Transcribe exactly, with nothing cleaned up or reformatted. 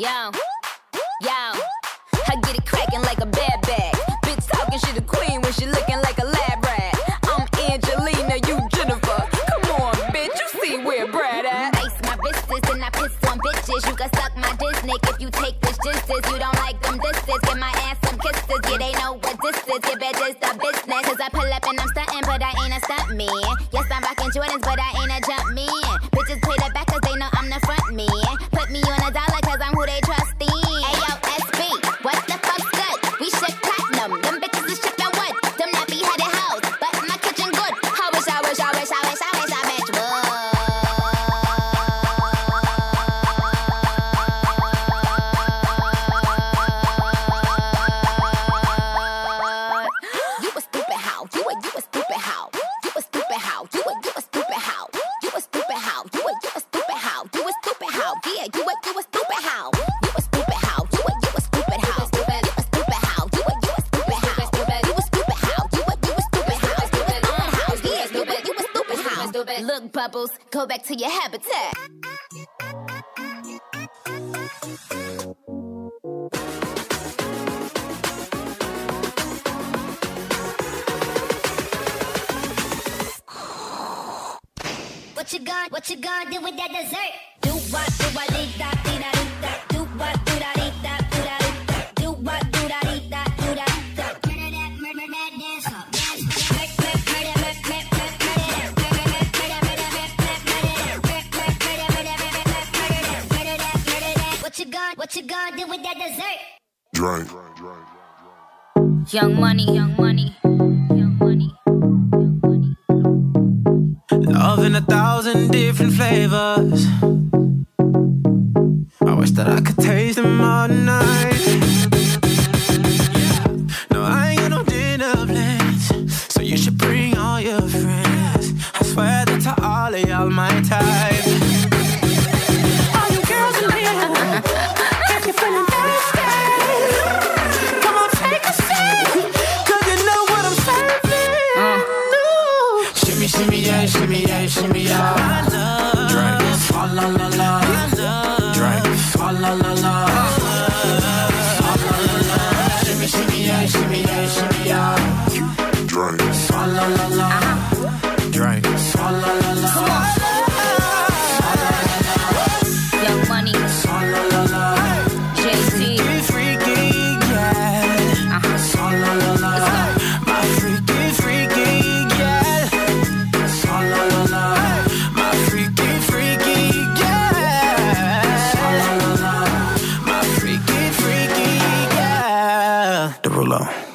yo, yo. I get it crackin' like a bad bag. Bitch talking, she the queen when she looking like a lab rat. I'm Angelina, you Jennifer. Come on, bitch, you see where Brad at. Ice my wrists and I piss on bitches. You can suck my dick, Nick, if you take this justice. You don't like them disses, get my ass some kisses. Yeah, they know what this is, yeah, bitch, it's the business. Cause I pull up and I'm stuntin', but I ain't a stunt man. Yes, I'm rockin' Jordans, but I ain't a jump man. Bitches play the back cause they know I'm the front man. Put me on a dollar cause I'm who they trust in. Ayo, S B, what the fuck's good? We shit platinum, them bitches is shit that wood. Them not be headed hoes, but my kitchen good. I wish, I wish, I wish, I wish, I wish I match wood. You a stupid hoe, you a, you a stupid hoe. You a stupid hoe, you a, you a stupid hoe. You a stupid hoe, you a, you a stupid hoe. You a stupid hoe, yeah, you a, you a stupid hoe. Look, Bubbles, go back to your habitat. What you gonna, what you gonna do with that dessert? Do what, do what, do that, do that, do that. Do what, do that, do that, do that. Do what, do that, do that, do that. Murder that, murder that, dance hall, dance hall. What you gonna do with that dessert? Drink. Young money, young money, young money, young money. Love in a thousand different flavors. I wish that I could taste them all night. No, I ain't got no dinner plans, so you should bring all your friends. I swear that to all of y'all my type. Shimmy, yeah, shimmy, yeah, shimmy, yeah. I love drinks. La la la la. I love drinks. La la la la. I love la la la. Shimmy, shimmy, yeah, shimmy, yeah, shimmy, yeah. Drinks. La la la la. Drinks. La la la la. La la la la. Young Money. La la la la. Jay-Z. Freaky, yeah. Uh-huh. La la la la. My freaky, freaky. Hello.